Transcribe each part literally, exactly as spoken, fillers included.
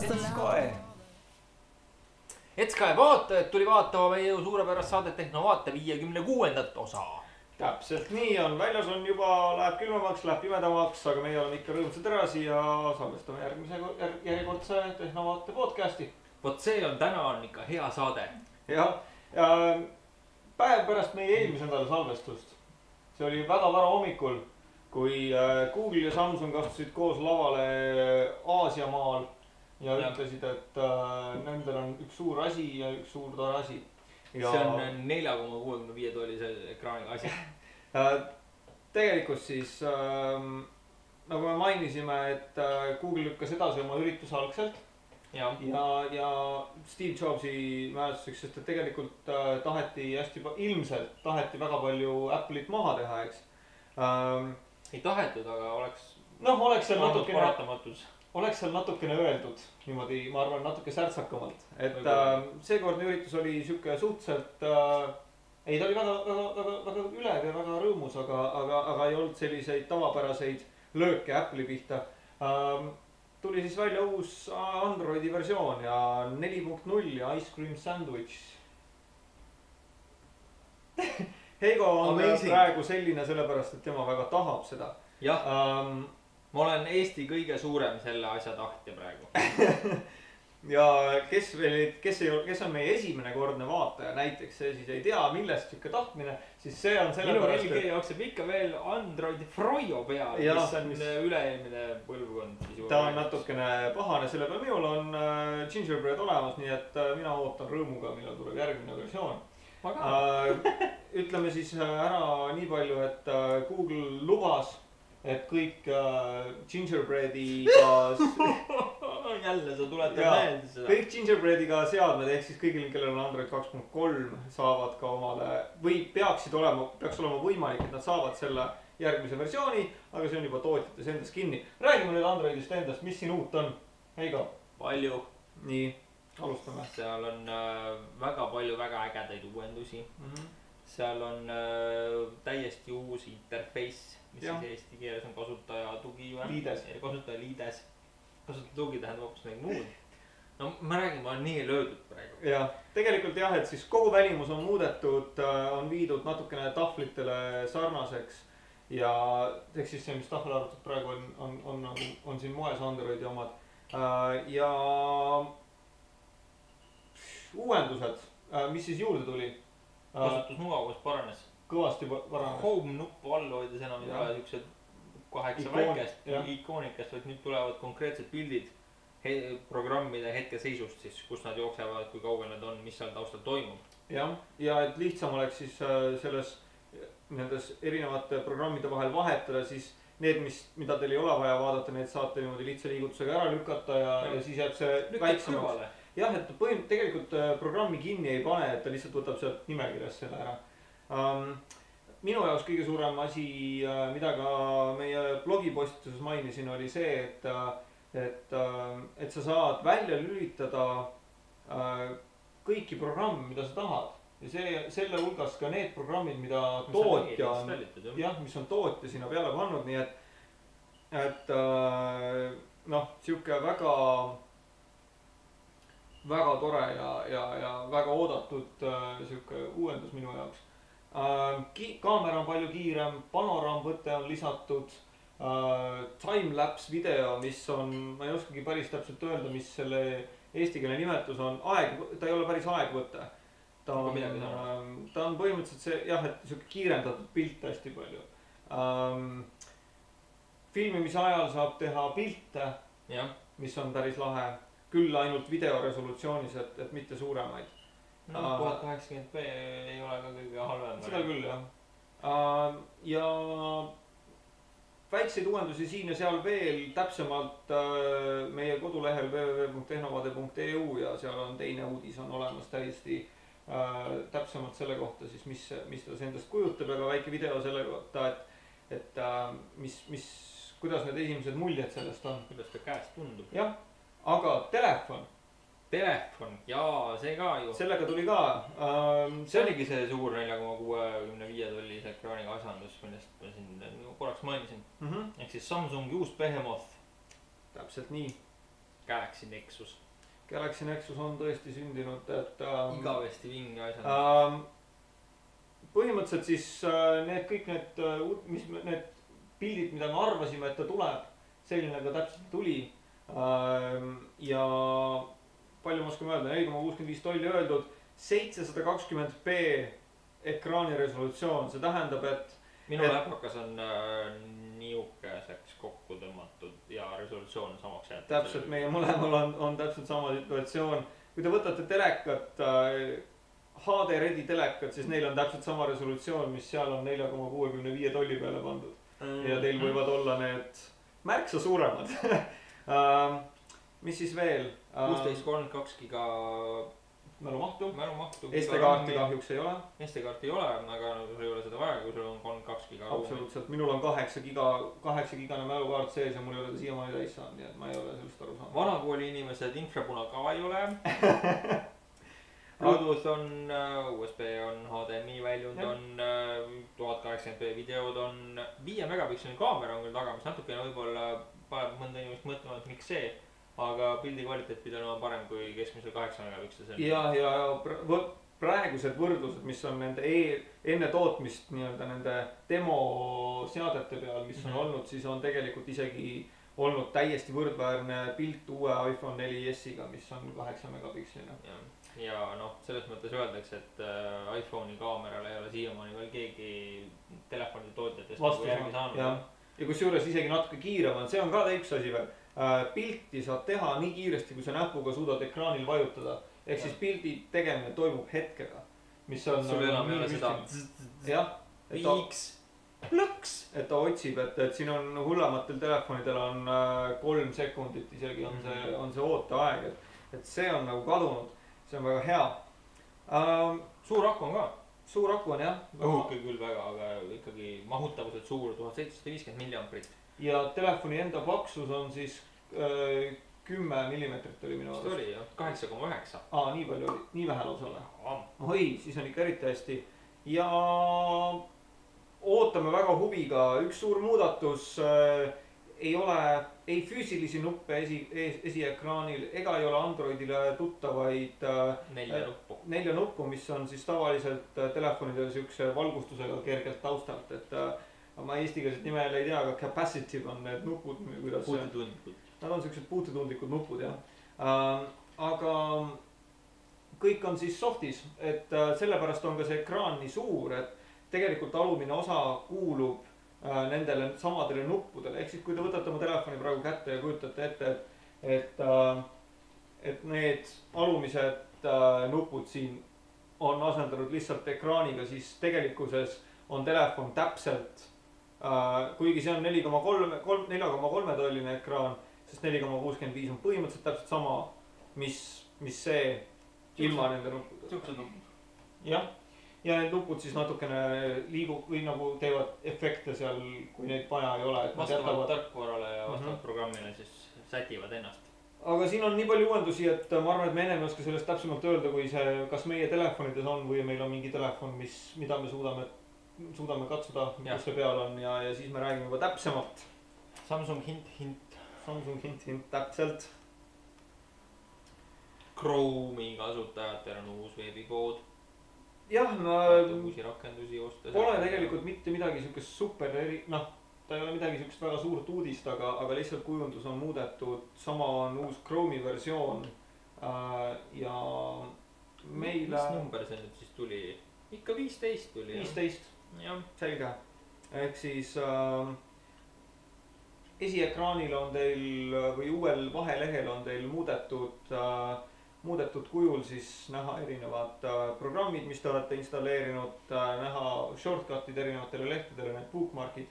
aastal läheb. Et Skype tuli vaatama meie suurepärast saade Tehnovaate viiekümne kuuendat osa. Täpselt nii on, väljas on juba, läheb külmemaks, läheb pimedamaks, aga meie oleme ikka rõõmsad edasi ja salvestame järgmise järjekordse Tehnovaate podcasti. Vot see on täna on ikka hea saade. Jah, ja päev pärast meie eelmise nädala salvestust. See oli väga vara hommikul, kui Google ja Samsung astusid koos lavale Aasiamaal. Ja ütlesid, et nendel on üks suur asi ja üks suur tore asi. See on nelja koma kuuekümne viie tollise ekraaniga asi. Tegelikult siis, nagu me mainisime, et Google lükkas edasi oma üritus algselt. Ja Steve Jobsi mäletuseks, sest tegelikult taheti hästi ilmselt taheti väga palju Apple'it maha teha, eks? Ei tahetud, aga oleks... Noh, oleks seal natuke... paratamatus. Oleks seal natukene öeldud, niimoodi ma arvan natuke särtsakamalt, et seekordne üritus oli siuke suhtselt, ei ta oli väga ülev ja väga rõõmus, aga ei olnud selliseid tavapäraseid lööke Apple'i pihta. Tuli siis välja uus Androidi versioon ja neli punkt null ja Ice Cream Sandwich. Heigo on praegu selline sellepärast, et tema väga tahab seda. Ma olen Eesti kõige suurem selle asja tahtja praegu. Ja kes on meie esimene kordne vaataja näiteks, see siis ei tea millest tükka tahtmine, siis see on sellepärast... Minu L G jookseb ikka veel Androidi Froyo peal, mis on üle-eelmine põlvkond. Ta on natukene pahane, selle peal minul on Gingerbread olemas, nii et mina ootan rõõmuga, millal tuleb järgmine versioon. Ma ka. Ütleme siis ära nii palju, et Google lubas, et kõik Gingerbreadiga... Jälle, sa tuletan meelde seda. Kõik Gingerbreadiga seadmed, ehk siis kõigil, kellel on Android kaks punkt kolm, saavad ka omale... Või peaksid olema, peaks olema võimalik, et nad saavad selle järgmise versiooni, aga see on juba tootjates endast kinni. Räägime nüüd Androidist endast, mis siin uut on? Heigo? Palju. Nii, alustame. Seal on väga palju väga ägedaid uuendusi. Seal on täiesti uus interface, mis siis eesti keeles on kasutaja tugi või? Liides. Kasutaja liides. Kasutaja tugi tähendab hoopis midagi muud. No ma räägin, ma olen nii löödud praegu. Jah, tegelikult jah, et siis kogu välimus on muudetud, on viidud natukene tahvlitele sarnaseks ja eks siis see, mis tahvel arvatud praegu on siin moes Androidi omad. Ja uuendused, mis siis juurde tuli? Kasutusmugavus paranes. Kõvasti paranes. Home nuppu all hoides enam ei ole siuksed kaheksa väikest ikoonikest, vaid nüüd tulevad konkreetsed pildid programmide hetkeseisust siis, kus nad jooksevad, kui kaugel nad on, mis seal taustal toimub. Jah, ja et lihtsam oleks siis selles nendes erinevate programmide vahel vahetada, siis need, mida teil ei ole vaja vaadata, need saate niimoodi lihtsa liigutusega ära lükata ja siis jääb see väiksemaks. Jah, et tegelikult programmi kinni ei pane, et ta lihtsalt võtab sealt nimekirjast selle ära. Minu jaoks kõige suurem asi, mida ka meie blogipostituses mainisin, oli see, et sa saad välja lülitada kõiki programme, mida sa tahad. Ja selle hulgas ka need programmid, mida tootja on, jah, mis on tootja sinna peale pannud, nii et noh, siuke väga... väga tore ja väga oodatud uuendus minu jaoks. Kaamera on palju kiirem, panoraamvõte on lisatud, timelapse video, mis on, ma ei oskagi päris täpselt öelda, mis selle eesti keele nimetus on, ta ei ole päris aegvõte. Ta on põhimõtteliselt jah, et kiirendatud pilt hästi palju. Filmimise ajal saab teha pilte, mis on päris lahe. Küll ainult videoresolutsioonis, et mitte suuremaid. No, tuhat kaheksakümmend p ei ole ka kõige halvem. Seda küll, jah. Ja väikseid uuendusi siin ja seal veel täpsemalt meie kodulehel www punkt tehnovaade punkt e u ja seal on teine uudis on olemas täiesti täpsemalt selle kohta, siis mis ta endast kujutab ja ka väike video selle kohta, et kuidas need esimesed muljed sellest on. Kuidas ta käest tundub. Jah. Aga telefon. Telefon, jaa, see ka ju. Sellega tuli ka. See oligi see suur nelja koma kuuekümne viie tollis ekraaniga asandus, millest ma siin korraks mainisin. Ehk siis Samsungi uus behemoth. Täpselt nii. Galaxy Nexus. Galaxy Nexus on tõesti sündinud, et ähm, igavesti vinge asjad ähm, põhimõtteliselt siis äh, need kõik need, mis me, need pildid, mida me arvasime, et ta tuleb, selline ka täpselt tuli ähm, ja palju ma oskan öelda, neli koma kuuskümmend viis tolli öeldud, seitsesada kakskümmend p ekraani resolutsioon, see tähendab, et minu läpakas on äh, niukeseks kokku tõmmatud ja resolutsioon samaks jäetud. Täpselt, meie mõlemal on, on täpselt sama situatsioon. Kui te võtate telekat, äh, H D-redi telekat, siis neil on täpselt sama resolutsioon, mis seal on neli koma kuuskümmend viis tolli peale pandud. Mm. Ja teil võivad olla need märksa suuremad. uh, mis siis veel? Uh, kuusteist koma kolmkümmend kaks giga mälumahtu. Mälumahtu. S D-kaarti kahjuks ei ole. S D-kaarti ei ole, aga ei ole seda vaja, kui sul on kolmkümmend kaks giga. Absoluutselt. Minul on kaheksa gigane mälukaart sees ja mul ei ole siiamaani täis saanud, nii et ma ei ole sellest aru saanud. Vanakooli inimesed infrapuna ka ei ole. Bluetooth on, U S B on, H D M I väljund on, tuhat kaheksakümmend p videod on, viie megapikseli kaamera on küll taga, mis natukene võib-olla paneb mõnda inimest mõtlema, et miks see. Aga pildi kvaliteet pidi olema parem kui keskmisel kaheksa megapiksel. Ja, ja, ja praegused võrdlused, mis on nende e enne tootmist nii-öelda nende demo seadete peal, mis on mm -hmm. olnud, siis on tegelikult isegi olnud täiesti võrdväärne pilt uue iPhone neli S-iga, mis on kaheksa megapikseline. Ja, ja noh, selles mõttes öeldakse, et äh, iPhone'i kaamerale ei ole siiamaani veel keegi telefonide tootjatest nagu järgi saanud. Ja, ja kusjuures isegi natuke kiirem on, see on ka üks asi veel. Pilti saab teha nii kiiresti, kui sa näpuga suudad ekraanil vajutada. Ehk siis pildi tegemine toimub hetkega, mis on... Sul enam ei ole seda... Jah, et ta... Plõks! Et ta otsib, et, et siin on hullematel telefonidel on kolm sekundit, isegi on see, on see ooteaeg. Et, et see on nagu kadunud, see on väga hea. Um, suur aku on ka. Suur aku on, jah. Õhuke küll väga, aga ikkagi mahutavused suur, tuhat seitsesada viiskümmend milliamprit. Ja telefoni enda paksus on siis öö, kümme millimeetrit oli minu arust. Oli jah, kaheksa koma üheksa. Aa, nii palju oli, nii vähe lausa ole. Oi, siis on ikka eriti hästi. Ja ootame väga huviga. Üks suur muudatus öö, ei ole ei füüsilisi nuppe esi, esiekraanil ega ei ole Androidile tuttavaid öö, nelja nuppu. Nelja nuppu, mis on siis tavaliselt telefonidel siukse valgustusega kergelt taustalt. Et, öö, ma eestikeelset nime ei tea, aga capacitive on need nupud, kuidas see on. Nad on sellised puututundlikud nupud, jah. Äh, aga kõik on siis softis, et äh, sellepärast on ka see ekraan nii suur, et tegelikult alumine osa kuulub äh, nendele samadele nuppudele. Ehk siis kui te võtate oma telefoni praegu kätte ja kujutate ette, et, et, äh, et need alumised äh, nupud siin on asendanud lihtsalt ekraaniga, siis tegelikuses on telefon täpselt Uh, kuigi see on neli koma kolm tolline ekraan, sest neli koma kuuskümmend viis on põhimõtteliselt täpselt sama, mis, mis see ilma nende nuppudega. Jah, ja need nuppud siis natukene liigub või nagu teevad efekte seal, kui neid vaja ei ole. Vastavalt tarkvarale ja vastavalt uh -huh. programmile siis sätivad ennast. Aga siin on nii palju uuendusi, et ma arvan, et me ennem ei oska sellest täpsemalt öelda, kui see, kas meie telefonides on või meil on mingi telefon, mis, mida me suudame suudame katsuda, mis see peal on ja, ja siis me räägime juba täpsemalt. Samsung hint hint. Samsung hint hint täpselt. Chrome'i kasutajatel on uus veebipood. Jah, ma uusi rakendusi osta. Pole tegelikult mitte midagi siukest super, noh, ta ei ole midagi siukest väga suurt uudist, aga, aga lihtsalt kujundus on muudetud. Sama on uus Chrome'i versioon äh, ja meile... Mis number see nüüd siis tuli? Ikka viisteist tuli. viisteist. Jah, selge. Ehk siis äh, esiekraanil on teil või uuel vahelehel on teil muudetud, äh, muudetud kujul siis näha erinevad äh, programmid, mis te olete installeerinud, äh, näha shortcutid erinevatele lehtedele, need bookmarkid.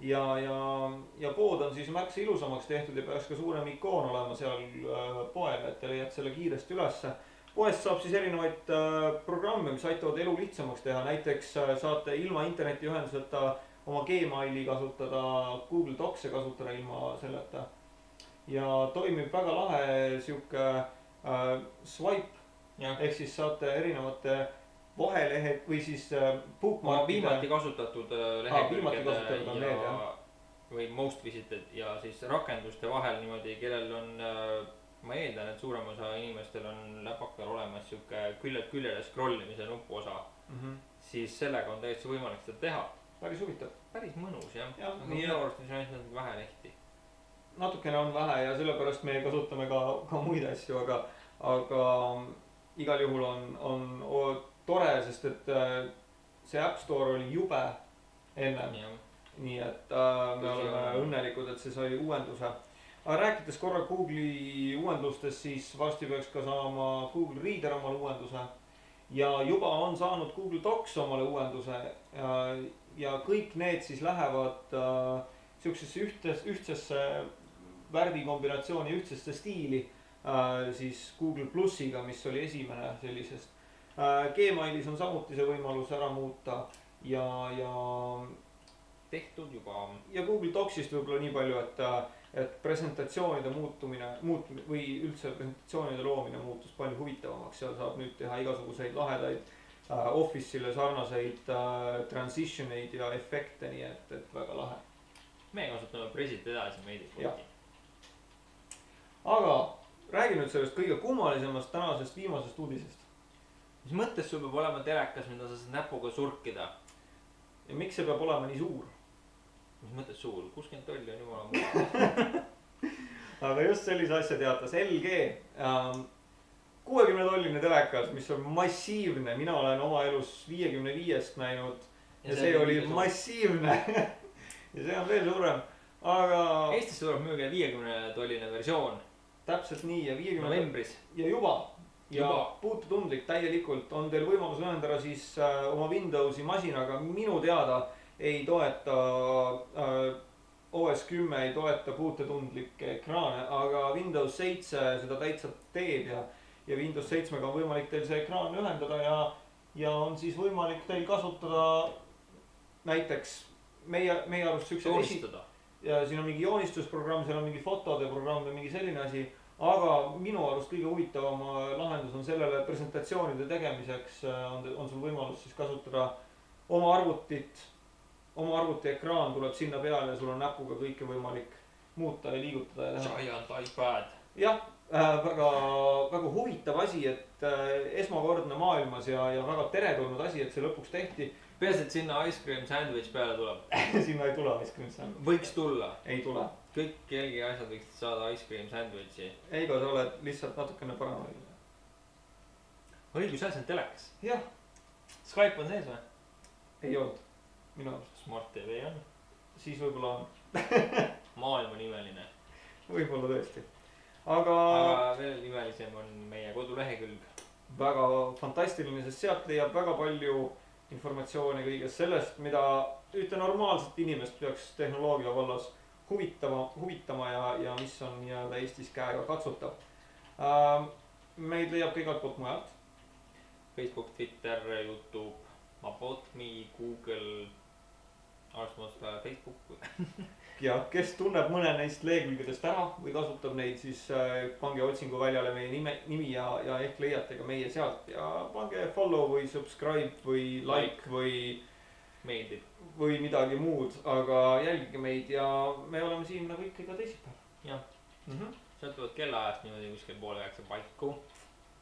Ja, ja, ja pood on siis märksa ilusamaks tehtud ja peaks ka suurem ikoon olema seal äh, poel, et te leiad selle kiiresti ülesse. Poest saab siis erinevaid äh, programme, mis aitavad elu lihtsamaks teha. Näiteks äh, saate ilma internetiühenduseta oma Gmaili kasutada, Google Docs kasutada ilma selleta. Ja toimib väga lahe siuke äh, swipe, ehk siis saate erinevate vahelehed või siis äh, bookmarkide. Viimati kasutatud lehekülgede ja, ja või most visited ja siis rakenduste vahel niimoodi, kellel on, ma eeldan, et suurem osa inimestel on läpakal olemas siuke küljed küljele scrollimise nupu osa, siis sellega on täitsa võimalik seda teha. Päris huvitav. Päris mõnus, jah. Minu arust on see ainult vähe lehti. Natukene on vähe ja sellepärast me kasutame ka muid asju, aga igal juhul on tore, sest et see App Store oli jube enne. Nii et me oleme õnnelikud, et see sai uuenduse. Aga rääkides korra Google'i uuendustest, siis varsti peaks ka saama Google Reader omale uuenduse. Ja juba on saanud Google Docs omale uuenduse. Ja kõik need siis lähevad ühtsesse värvikombinatsiooni, ühtsesse stiili siis Google Plusiga, mis oli esimene sellisest. Gmailis on samuti see võimalus ära muuta ja tehtud juba. Ja Google Docsist võibolla nii palju, et presentatsioonide muutumine või üldse presentatsioonide loomine muutus palju huvitavamaks. Seal saab nüüd teha igasuguseid lahedaid Office'ile sarnaseid transitioneid ja efekte, nii et väga lahe. Me kasutame Prezi't edasi meidid võti. Aga räägi nüüd sellest kõige kummalisemast tänasest viimasest uudisest. Mis mõttes sul peab olema telekas, mida sa näpuga surkida? Ja miks see peab olema nii suur? Mis mõttes suur? kuuskümmend tolli on jumala mulle. Aga just sellise asja teatas L G. kuuekümne tolline telekas, mis on massiivne. Mina olen oma elus viiekümne viiest näinud. Ja see oli massiivne. Ja see on veel suurem. Eestis tuleb müüge viiekümne tolline versioon. Täpselt nii. Novembris. Ja juba. Ja puututundlik täielikult on teil võimalus ühendada siis oma Windowsi masinaga. Minu teada ei toeta O S kümme, ei toeta puututundlikke ekraane, aga Windows seitse seda täitsa teeb ja Windows seitmega on võimalik teil see ekraan ühendada ja on siis võimalik teil kasutada näiteks meie arust sükse esitada. Siin on mingi joonistusprogramm, seal on mingi fotode programm või mingi selline asi. Aga minu arust kõige huvitavama lahendus on sellele presentatsioonide tegemiseks on sul võimalus siis kasutada oma arvutit, oma arvuti ekraan tuleb sinna peale ja sul on näpuga kõike võimalik muuta ja liigutada. Giant iPad. Jah, väga huvitav asi, et esmakordne maailmas ja väga teretulnud asi, et see lõpuks tehti. Peaselt sinna Ice Cream Sandwich peale tuleb. Sinna ei tule Ice Cream Sandwich. Võiks tulla. Ei tule. Kõik L G asjad võiksid saada Ice Cream Sandwichi. Eigo, sa oled lihtsalt natukene paranoiline. Õigus, sa oled siin telekas. Jah. Skype on sees või? Ei olnud. Minu arust. Smart T V on. Siis võibolla on. Maailm on imeline. Võibolla tõesti. Aga veel imelisem on meie kodulehekülg. Väga fantastiline, sest sealt leiab väga palju informatsiooni kõigest sellest, mida ühte normaalselt inimest peaks tehnoloogia vallas huvitama ja mis on nii-öelda Eestis käega katsutav. Meid leiab ka igalt poolt mujalt. Facebook, Twitter, YouTube, About Me, Google, arvestamast Facebook. Ja kes tunneb mõne neist lehekülgedest ära või kasutab neid, siis pange otsingu väljale meie nimi ja ehk leiate ka meie sealt ja pange follow või subscribe või like või meeldib või midagi muud, aga jälgige meid ja me oleme siin nagu ikka iga teisipäev. Jah, sõltuvad kellaajast niimoodi kuskil poole üheksa paiku.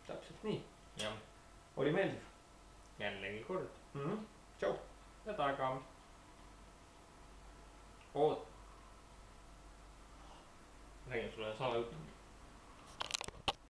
Täpselt nii. Jah. Oli meeldiv. Jällegi kord. Tšau. Ja taga. Oot. Räägin sulle sama juttu.